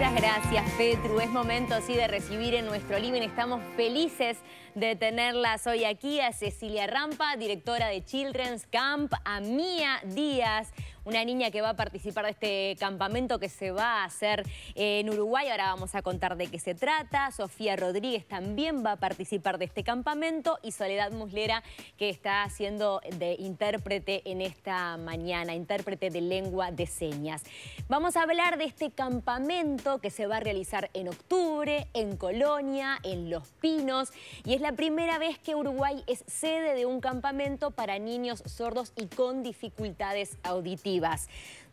Muchas gracias, Petru. Es momento, sí, de recibir en nuestro living. Estamos felices de tenerlas hoy aquí a Cecilia Rampa, directora de Children's Camp, a Mía Díaz, una niña que va a participar de este campamento que se va a hacer en Uruguay. Ahora vamos a contar de qué se trata. Sofía Rodríguez también va a participar de este campamento y Soledad Muslera, que está haciendo de intérprete en esta mañana, intérprete de lengua de señas. Vamos a hablar de este campamento que se va a realizar en octubre, en Colonia, en Los Pinos, y es la primera vez que Uruguay es sede de un campamento para niños sordos y con dificultades auditivas.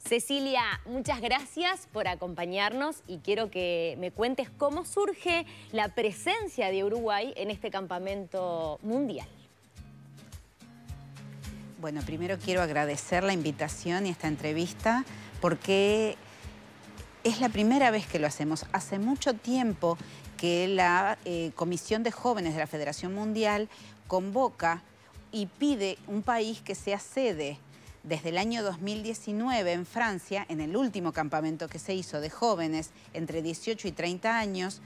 Cecilia, muchas gracias por acompañarnos y quiero que me cuentes cómo surge la presencia de Uruguay en este campamento mundial. Bueno, primero quiero agradecer la invitación y esta entrevista porque es la primera vez que lo hacemos. Hace mucho tiempo que la Comisión de Jóvenes de la Federación Mundial convoca y pide un país que sea sede. Desde el año 2019 en Francia, en el último campamento que se hizo de jóvenes entre 18 y 30 años,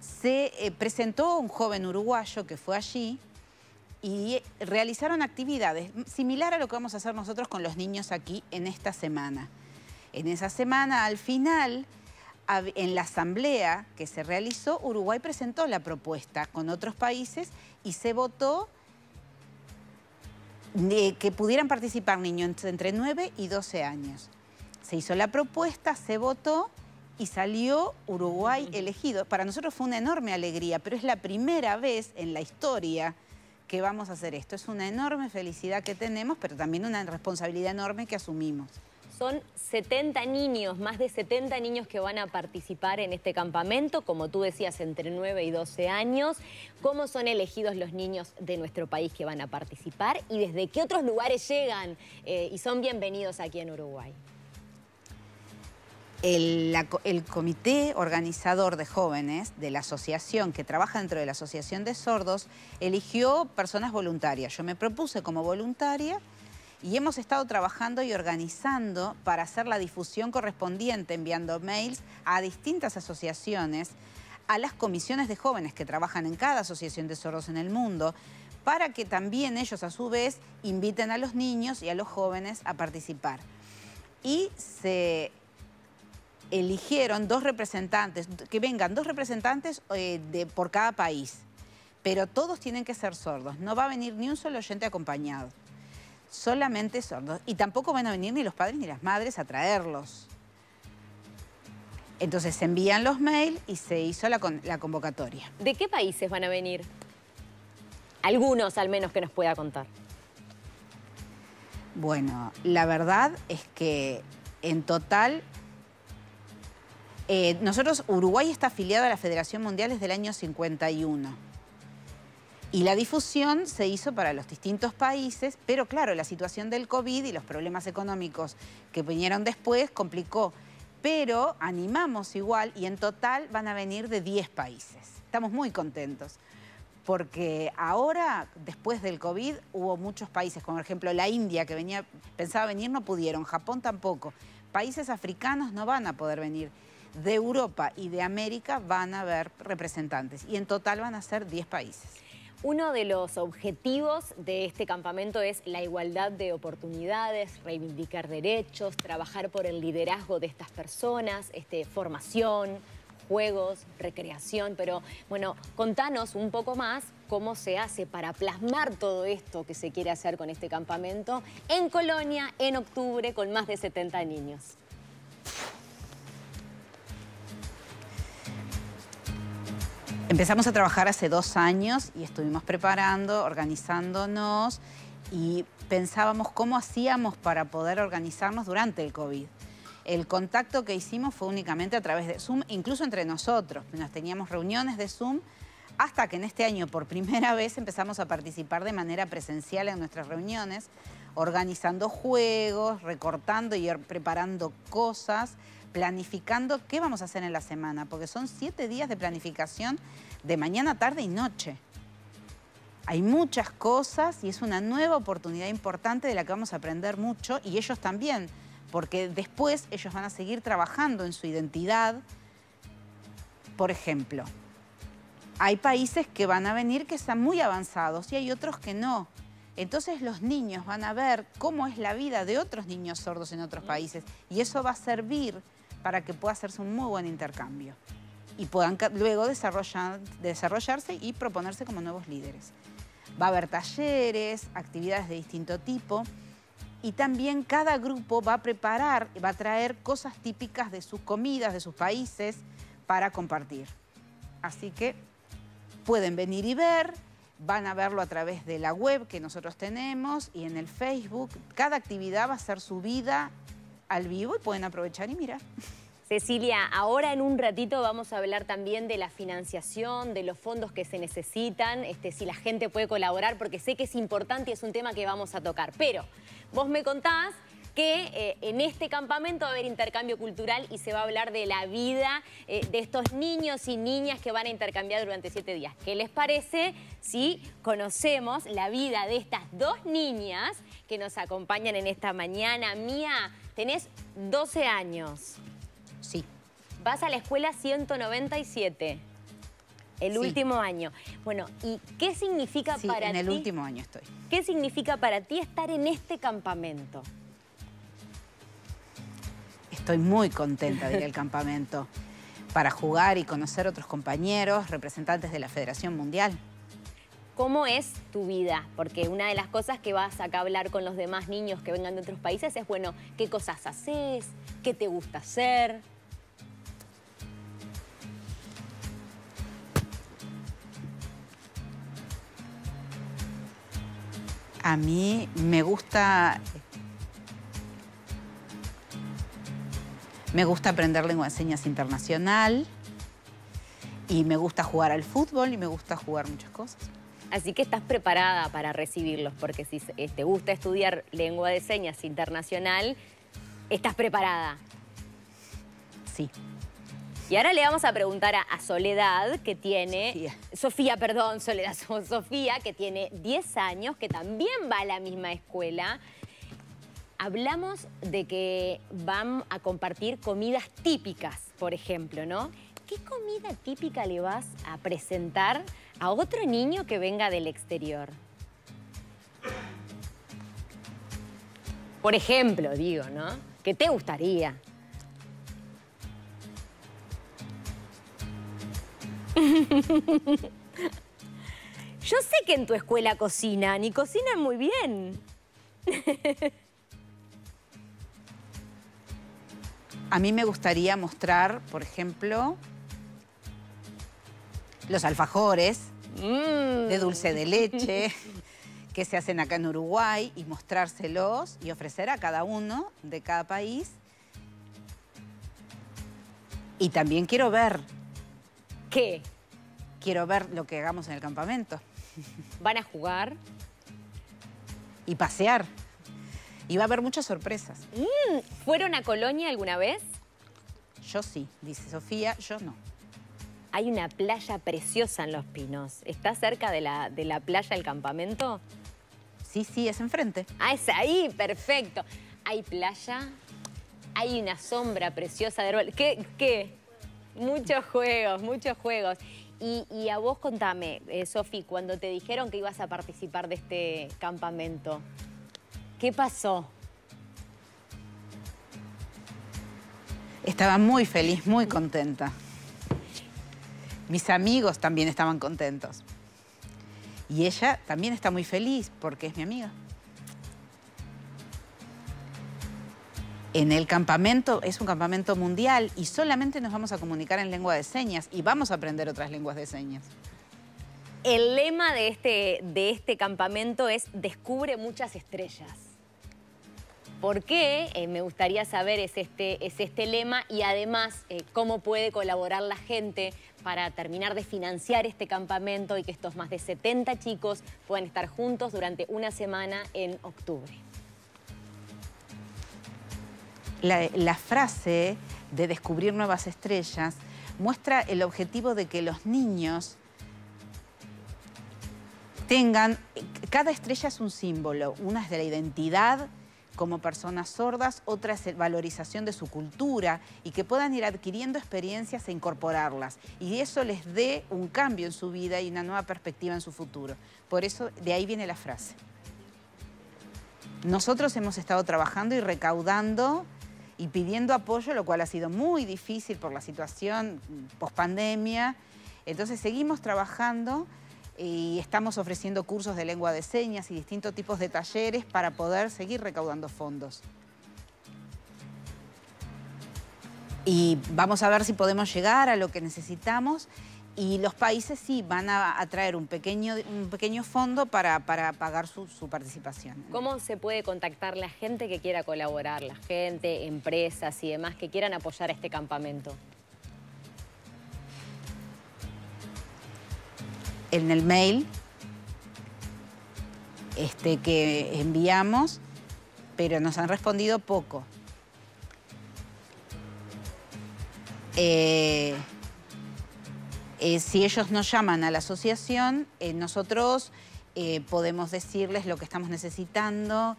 se presentó un joven uruguayo que fue allí y realizaron actividades similar a lo que vamos a hacer nosotros con los niños aquí en esta semana. En esa semana, al final, en la asamblea que se realizó, Uruguay presentó la propuesta con otros países y se votó que pudieran participar niños entre 9 y 12 años. Se hizo la propuesta, se votó y salió Uruguay elegido. Para nosotros fue una enorme alegría, pero es la primera vez en la historia que vamos a hacer esto. Es una enorme felicidad que tenemos, pero también una responsabilidad enorme que asumimos. Son 70 niños, más de 70 niños que van a participar en este campamento, como tú decías, entre 9 y 12 años. ¿Cómo son elegidos los niños de nuestro país que van a participar? ¿Y desde qué otros lugares llegan y son bienvenidos aquí en Uruguay? El comité organizador de jóvenes de la asociación, que trabaja dentro de la Asociación de Sordos, eligió personas voluntarias. Yo me propuse como voluntaria. Y hemos estado trabajando y organizando para hacer la difusión correspondiente, enviando mails a distintas asociaciones, a las comisiones de jóvenes que trabajan en cada asociación de sordos en el mundo, para que también ellos a su vez inviten a los niños y a los jóvenes a participar. Y se eligieron dos representantes, que vengan dos representantes por cada país, pero todos tienen que ser sordos, no va a venir ni un solo oyente acompañado. Solamente sordos. Y tampoco van a venir ni los padres ni las madres a traerlos. Entonces se envían los mails y se hizo la convocatoria. ¿De qué países van a venir? Algunos, al menos, que nos pueda contar. Bueno, la verdad es que en total... Uruguay está afiliado a la Federación Mundial desde el año 51. Y la difusión se hizo para los distintos países, pero claro, la situación del COVID y los problemas económicos que vinieron después complicó. Pero animamos igual y en total van a venir de 10 países. Estamos muy contentos porque ahora, después del COVID, hubo muchos países, como por ejemplo la India, que pensaba venir, no pudieron, Japón tampoco. Países africanos no van a poder venir. De Europa y de América van a haber representantes y en total van a ser 10 países. Uno de los objetivos de este campamento es la igualdad de oportunidades, reivindicar derechos, trabajar por el liderazgo de estas personas, formación, juegos, recreación. Pero bueno, contanos un poco más cómo se hace para plasmar todo esto que se quiere hacer con este campamento en Colonia, en octubre, con más de 70 niños. Empezamos a trabajar hace 2 años y estuvimos preparando, organizándonos y pensábamos cómo hacíamos para poder organizarnos durante el COVID. El contacto que hicimos fue únicamente a través de Zoom, incluso entre nosotros. Nos teníamos reuniones de Zoom hasta que en este año por primera vez empezamos a participar de manera presencial en nuestras reuniones, organizando juegos, recortando y preparando cosas, planificando qué vamos a hacer en la semana, porque son 7 días de planificación de mañana, tarde y noche. Hay muchas cosas y es una nueva oportunidad importante de la que vamos a aprender mucho y ellos también, porque después ellos van a seguir trabajando en su identidad, Por ejemplo, hay países que van a venir que están muy avanzados y hay otros que no. Entonces los niños van a ver cómo es la vida de otros niños sordos en otros países y eso va a servir para que pueda hacerse un muy buen intercambio y puedan luego desarrollarse y proponerse como nuevos líderes. Va a haber talleres, actividades de distinto tipo y también cada grupo va a preparar, va a traer cosas típicas de sus comidas, de sus países para compartir. Así que pueden venir y ver. Van a verlo a través de la web que nosotros tenemos y en el Facebook. Cada actividad va a ser subida al vivo y pueden aprovechar y mirar. Cecilia, ahora en un ratito vamos a hablar también de la financiación, de los fondos que se necesitan, si la gente puede colaborar, porque sé que es importante y es un tema que vamos a tocar. Pero vos me contás que en este campamento va a haber intercambio cultural y se va a hablar de la vida de estos niños y niñas que van a intercambiar durante 7 días. ¿Qué les parece si conocemos la vida de estas dos niñas que nos acompañan en esta mañana? Mía, tenés 12 años. Sí. Vas a la escuela 197, el sí. Último año. Bueno, ¿y qué significa sí, para ti? En el último año estoy. ¿Qué significa para ti estar en este campamento? Estoy muy contenta de ir al campamento para jugar y conocer otros compañeros, representantes de la Federación Mundial. ¿Cómo es tu vida? Porque una de las cosas que vas acá a hablar con los demás niños que vengan de otros países es, bueno, ¿qué cosas haces? ¿Qué te gusta hacer? A mí me gusta... Me gusta aprender lengua de señas internacional y me gusta jugar al fútbol y me gusta jugar muchas cosas. Así que estás preparada para recibirlos, porque si te gusta estudiar lengua de señas internacional, estás preparada. Sí. Y ahora le vamos a preguntar a Soledad, que tiene... Sofía, que tiene 10 años, que también va a la misma escuela. Hablamos de que van a compartir comidas típicas, por ejemplo, ¿no? ¿Qué comida típica le vas a presentar a otro niño que venga del exterior? Por ejemplo, digo, ¿no? ¿Qué te gustaría? Yo sé que en tu escuela cocinan y cocinan muy bien. A mí me gustaría mostrar, por ejemplo, los alfajores de dulce de leche que se hacen acá en Uruguay y mostrárselos y ofrecer a cada uno de cada país. Y también quiero ver. ¿Qué? Quiero ver lo que hagamos en el campamento. ¿Van a jugar? Y pasear. Y va a haber muchas sorpresas. ¿Fueron a Colonia alguna vez? Yo sí, dice Sofía, yo no. Hay una playa preciosa en Los Pinos. ¿Está cerca de la playa el campamento? Sí, sí, es enfrente. Ah, es ahí, perfecto. Hay playa, hay una sombra preciosa de árbol. ¿Qué? Muchos juegos, muchos juegos. Y a vos contame, Sofi, cuando te dijeron que ibas a participar de este campamento... ¿Qué pasó? Estaba muy feliz, muy contenta. Mis amigos también estaban contentos. Y ella también está muy feliz porque es mi amiga. En el campamento, es un campamento mundial y solamente nos vamos a comunicar en lengua de señas y vamos a aprender otras lenguas de señas. El lema de este campamento es descubre muchas estrellas. ¿Por qué? Me gustaría saber es este lema y además cómo puede colaborar la gente para terminar de financiar este campamento y que estos más de 70 chicos puedan estar juntos durante una semana en octubre. La frase de descubrir nuevas estrellas muestra el objetivo de que los niños... Cada estrella es un símbolo, una es de la identidad, como personas sordas, otra es valorización de su cultura y que puedan ir adquiriendo experiencias e incorporarlas. Y eso les dé un cambio en su vida y una nueva perspectiva en su futuro. Por eso, de ahí viene la frase. Nosotros hemos estado trabajando y recaudando y pidiendo apoyo, lo cual ha sido muy difícil por la situación pospandemia. Entonces seguimos trabajando y estamos ofreciendo cursos de lengua de señas y distintos tipos de talleres para poder seguir recaudando fondos. Y vamos a ver si podemos llegar a lo que necesitamos. Y los países sí van a traer un pequeño fondo para pagar su participación. ¿Cómo se puede contactar la gente que quiera colaborar? La gente, empresas y demás que quieran apoyar este campamento. En el mail que enviamos, pero nos han respondido poco. Si ellos nos llaman a la asociación, nosotros podemos decirles lo que estamos necesitando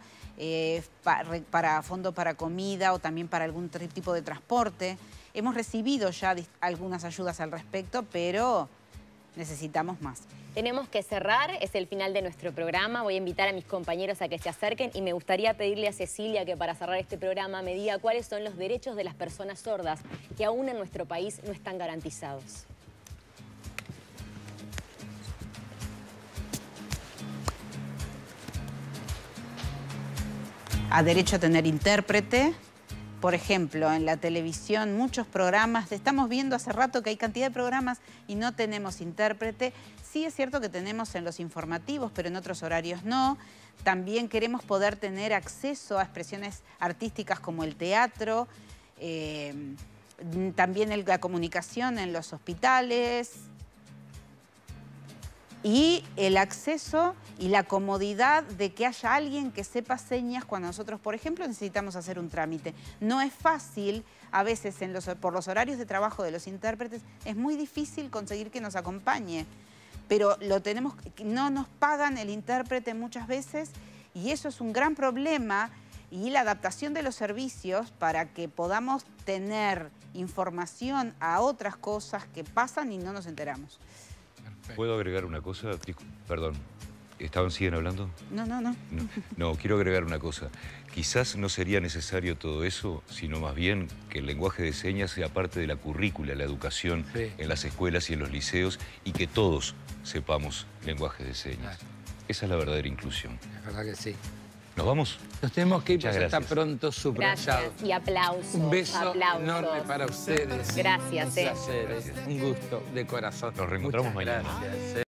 para fondo para comida o también para algún tipo de transporte. Hemos recibido ya algunas ayudas al respecto, pero necesitamos más. Tenemos que cerrar, es el final de nuestro programa. Voy a invitar a mis compañeros a que se acerquen y me gustaría pedirle a Cecilia que para cerrar este programa me diga cuáles son los derechos de las personas sordas que aún en nuestro país no están garantizados. A derecho a tener intérprete. Por ejemplo, en la televisión, muchos programas, estamos viendo hace rato que hay cantidad de programas y no tenemos intérprete. Sí es cierto que tenemos en los informativos, pero en otros horarios no. También queremos poder tener acceso a expresiones artísticas como el teatro, también la comunicación en los hospitales. Y el acceso y la comodidad de que haya alguien que sepa señas cuando nosotros, por ejemplo, necesitamos hacer un trámite. No es fácil, a veces por los horarios de trabajo de los intérpretes, es muy difícil conseguir que nos acompañe. Pero lo tenemos, no nos pagan el intérprete muchas veces y eso es un gran problema. Y la adaptación de los servicios para que podamos tener información a otras cosas que pasan y no nos enteramos. ¿Puedo agregar una cosa? Perdón, ¿siguen hablando? No, quiero agregar una cosa. Quizás no sería necesario todo eso, sino más bien que el lenguaje de señas sea parte de la currícula, la educación en las escuelas y en los liceos y que todos sepamos lenguajes de señas. Claro. Esa es la verdadera inclusión. La verdad que sí. ¿Nos vamos? Nos tenemos que ir, pues hasta pronto, subrayado. Gracias y aplausos. Un beso enorme para ustedes. Gracias. Un gusto de corazón. Nos reencontramos mañana. Gracias.